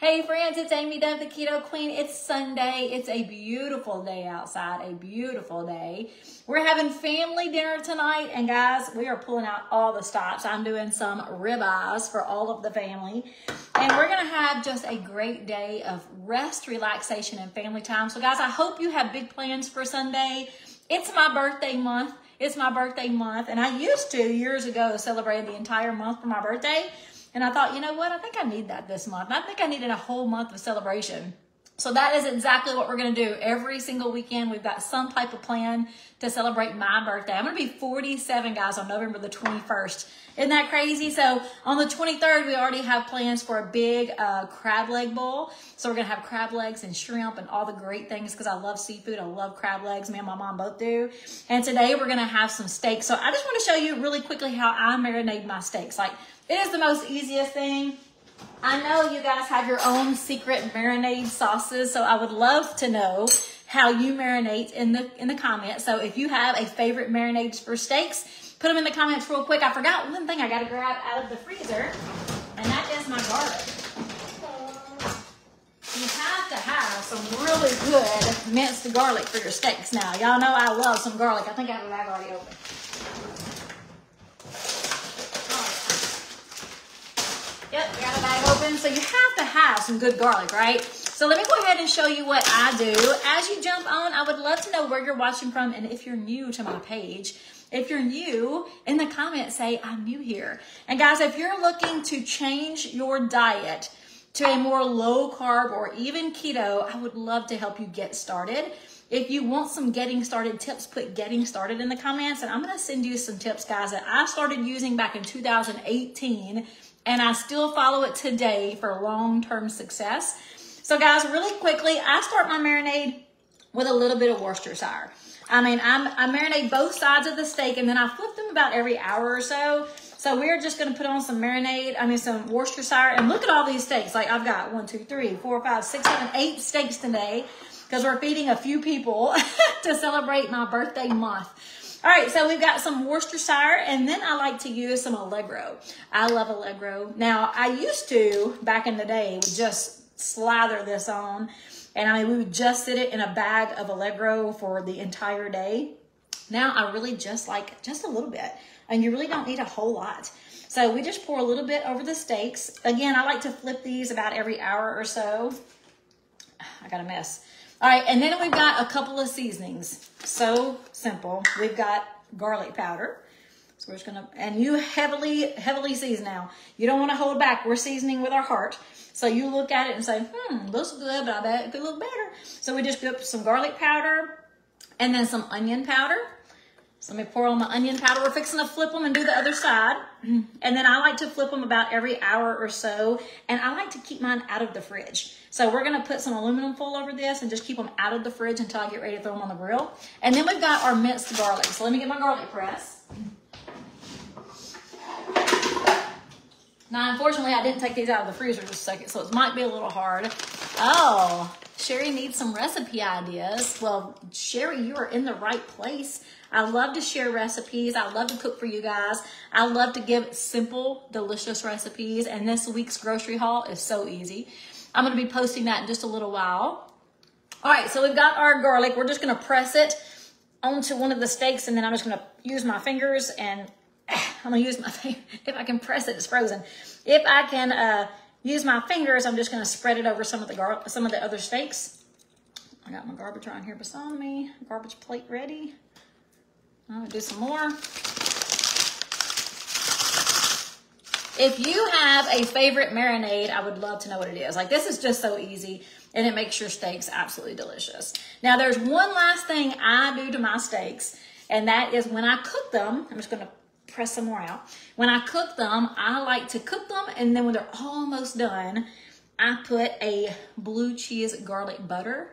Hey friends, it's Amy Dove, the Keto Queen. It's Sunday. It's a beautiful day outside, a beautiful day. We're having family dinner tonight, and guys, we are pulling out all the stops. I'm doing some ribeyes for all of the family, and we're going to have just a great day of rest, relaxation, and family time. So guys, I hope you have big plans for Sunday. It's my birthday month. It's my birthday month, and I used to, years ago, celebrate the entire month for my birthday. And I thought, you know what? I think I need that this month. I think I needed a whole month of celebration. So that is exactly what we're going to do. Every single weekend, we've got some type of plan to celebrate my birthday. I'm going to be 47, guys, on November the 21st. Isn't that crazy? So on the 23rd, we already have plans for a big crab leg bowl. So we're going to have crab legs and shrimp and all the great things because I love seafood. I love crab legs. Me and my mom both do. And today, we're going to have some steak. So I just want to show you really quickly how I marinate my steaks. Like, it is the most easiest thing. I know you guys have your own secret marinade sauces, so I would love to know how you marinate in the comments. So if you have a favorite marinades for steaks, put them in the comments real quick. I forgot one thing I got to grab out of the freezer, and that is my garlic. You have to have some really good minced garlic for your steaks now. Y'all know I love some garlic. I think I have a bag already open. Yep, we got a bag open. So you have to have some good garlic, right? So let me go ahead and show you what I do. As you jump on, I would love to know where you're watching from and if you're new to my page. If you're new, in the comments say, I'm new here. And guys, if you're looking to change your diet to a more low carb or even keto, I would love to help you get started. If you want some getting started tips, put getting started in the comments. And I'm going to send you some tips, guys, that I started using back in 2018. And I still follow it today for long-term success. So guys, really quickly, I start my marinade with a little bit of Worcestershire. I mean, I marinate both sides of the steak, and then I flip them about every hour or so. So we're just gonna put on some Worcestershire, and look at all these steaks. Like, I've got 1, 2, 3, 4, 5, 6, 7, 8 steaks today because we're feeding a few people to celebrate my birthday month. All right, so we've got some Worcestershire, and then I like to use some Allegro. I love Allegro. Now, I used to, back in the day, would just slather this on, and I mean, we would just sit it in a bag of Allegro for the entire day. Now, I really just like just a little bit, and you really don't need a whole lot. So we just pour a little bit over the steaks. Again, I like to flip these about every hour or so. I got a mess. All right, and then we've got a couple of seasonings. So simple. We've got garlic powder. So we're just gonna, and you heavily season now. You don't wanna hold back. We're seasoning with our heart. So you look at it and say, looks good, but I bet it could look better. So we just put some garlic powder and then some onion powder. So let me pour on my onion powder. We're fixing to flip them and do the other side. And then I like to flip them about every hour or so. And I like to keep mine out of the fridge. So we're gonna put some aluminum foil over this and just keep them out of the fridge until I get ready to throw them on the grill. And then we've got our minced garlic. So let me get my garlic press. Now, unfortunately, I didn't take these out of the freezer just a second, so it might be a little hard. Oh, Sherry needs some recipe ideas. Well, Sherry, you are in the right place. I love to share recipes. I love to cook for you guys. I love to give simple, delicious recipes. And this week's grocery haul is so easy. I'm going to be posting that in just a little while. All right, so we've got our garlic. We're just going to press it onto one of the steaks, and then I'm just going to use my fingers, and I'm going to use my finger. If I can press it, it's frozen. If I can use my fingers, I'm just going to spread it over some of the other steaks. I got my garbage right here beside me. Garbage plate ready. I'm gonna do some more. If you have a favorite marinade, I would love to know what it is. Like, this is just so easy, and it makes your steaks absolutely delicious. Now, there's one last thing I do to my steaks, and that is when I cook them, I'm just gonna press some more out. When I cook them, I like to cook them, and then when they're almost done, I put a blue cheese garlic butter.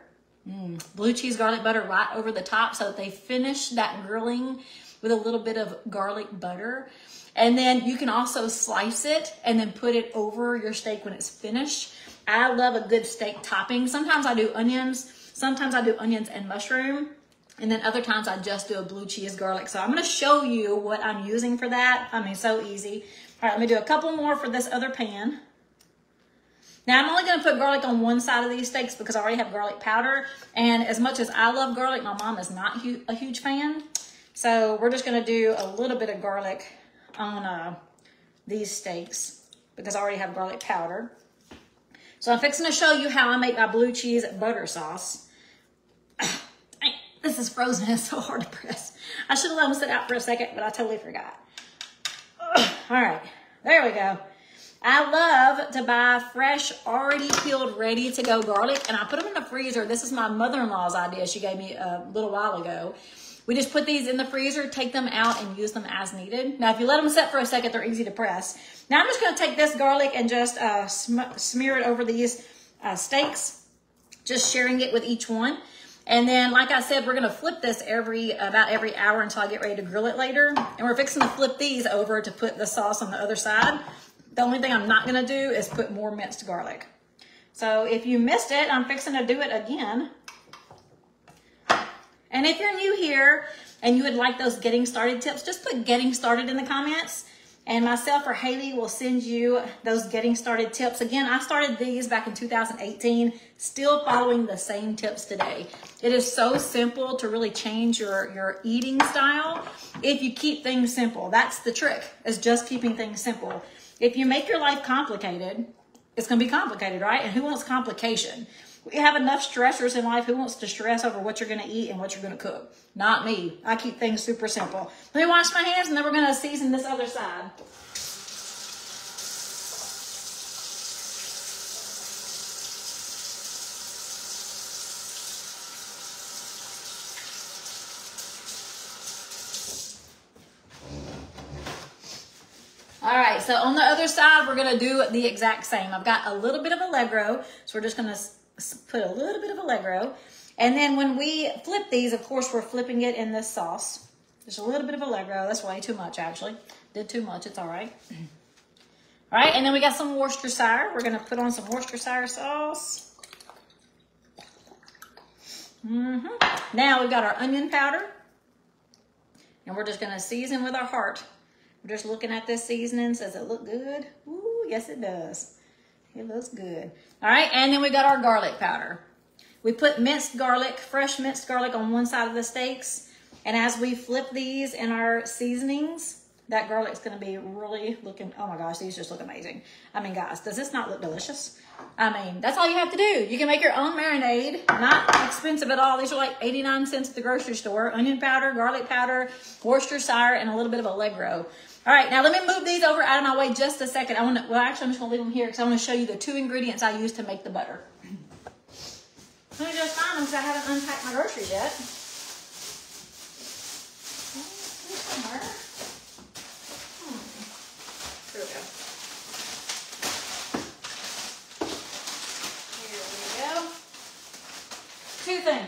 Blue cheese garlic butter right over the top so that they finish that grilling with a little bit of garlic butter. And then you can also slice it and then put it over your steak when it's finished. I love a good steak topping. Sometimes I do onions. Sometimes I do onions and mushroom. And then other times I just do a blue cheese garlic. So I'm going to show you what I'm using for that. I mean, so easy. All right, let me do a couple more for this other pan. Now I'm only going to put garlic on one side of these steaks because I already have garlic powder. And as much as I love garlic, my mom is not a huge fan. So we're just going to do a little bit of garlic on these steaks because I already have garlic powder. So I'm fixing to show you how I make my blue cheese butter sauce. This is frozen. It's so hard to press. I should have let them sit out for a second, but I totally forgot. All right, there we go. I love to buy fresh, already peeled, ready to go garlic, and I put them in the freezer. This is my mother-in-law's idea. She gave me a little while ago. We just put these in the freezer, take them out, and use them as needed. Now, if you let them sit for a second, they're easy to press. Now, I'm just going to take this garlic and just smear it over these steaks, just sharing it with each one. And then, like I said, we're going to flip this about every hour until I get ready to grill it later. And we're fixing to flip these over to put the sauce on the other side. The only thing I'm not going to do is put more minced garlic. So if you missed it, I'm fixing to do it again. And if you're new here and you would like those getting started tips, just put getting started in the comments. And myself or Haley will send you those getting started tips. Again, I started these back in 2018, still following the same tips today. It is so simple to really change your eating style if you keep things simple. That's the trick, is just keeping things simple. If you make your life complicated, it's going to be complicated, right? And who wants complication? We have enough stressors in life. Who wants to stress over what you're going to eat and what you're going to cook? Not me. I keep things super simple. Let me wash my hands, and then we're going to season this other side. All right, so on the other side, we're going to do the exact same. I've got a little bit of Allegro, so we're just going to put a little bit of Allegro, and then when we flip these, of course, we're flipping it in this sauce. Just a little bit of Allegro. That's way too much, actually. Did too much. It's all right. All right, and then we got some Worcestershire. We're going to put on some Worcestershire sauce. Now we've got our onion powder, and we're just going to season with our heart. We're just looking at this seasoning. Does it look good? Ooh, yes, it does. It looks good. All right, and then we got our garlic powder. We put minced garlic, fresh minced garlic on one side of the steaks. And as we flip these in our seasonings, that garlic's gonna be really looking, oh my gosh, these just look amazing. I mean, guys, does this not look delicious? I mean, that's all you have to do. You can make your own marinade, not expensive at all. These are like 89 cents at the grocery store. Onion powder, garlic powder, Worcestershire, and a little bit of Allegro. All right, now let me move these over out of my way just a second. Actually, I'm just gonna leave them here because I want to show you the two ingredients I use to make the butter. Let me just find them because I haven't unpacked my groceries yet. Somewhere. Here we go.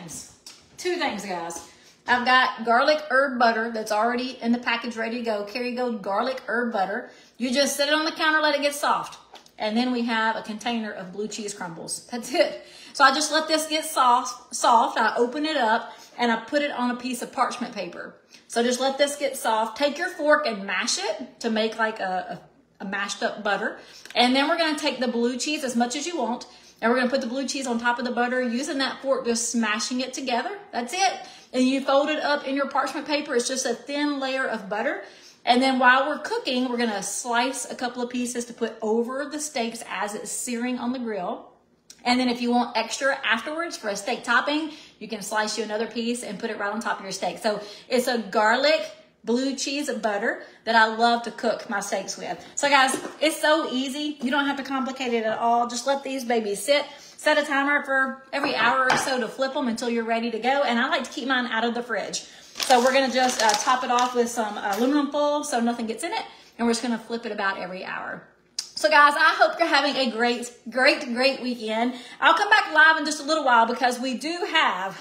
Two things, guys. I've got garlic herb butter that's already in the package ready to go. Kerrygold garlic herb butter. You just set it on the counter, let it get soft. And then we have a container of blue cheese crumbles. That's it. So I just let this get soft. I open it up and I put it on a piece of parchment paper. So just let this get soft. Take your fork and mash it to make like a mashed up butter. And then we're going to take the blue cheese, as much as you want, and we're going to put the blue cheese on top of the butter using that fork, just smashing it together. That's it. And you fold it up in your parchment paper. It's just a thin layer of butter. And then while we're cooking, we're going to slice a couple of pieces to put over the steaks as it's searing on the grill. And then if you want extra afterwards for a steak topping, you can slice you another piece and put it right on top of your steak. So it's a garlic blue cheese butter that I love to cook my steaks with. So guys, it's so easy. You don't have to complicate it at all. Just let these babies sit. Set a timer for every hour or so to flip them until you're ready to go. And I like to keep mine out of the fridge. So we're going to just top it off with some aluminum foil so nothing gets in it. And we're just going to flip it about every hour. So guys, I hope you're having a great, great, great weekend. I'll come back live in just a little while because we do have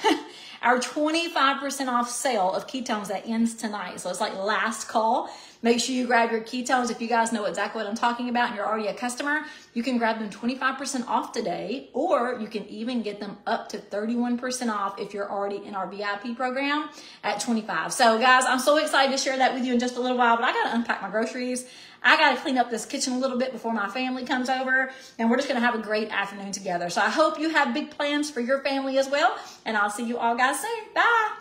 our 25% off sale of ketones that ends tonight. So it's like last call. Make sure you grab your ketones. If you guys know exactly what I'm talking about and you're already a customer, you can grab them 25% off today, or you can even get them up to 31% off if you're already in our VIP program at 25. So guys, I'm so excited to share that with you in just a little while, but I got to unpack my groceries. I got to clean up this kitchen a little bit before my family comes over, and we're just going to have a great afternoon together. So I hope you have big plans for your family as well, and I'll see you all guys soon. Bye.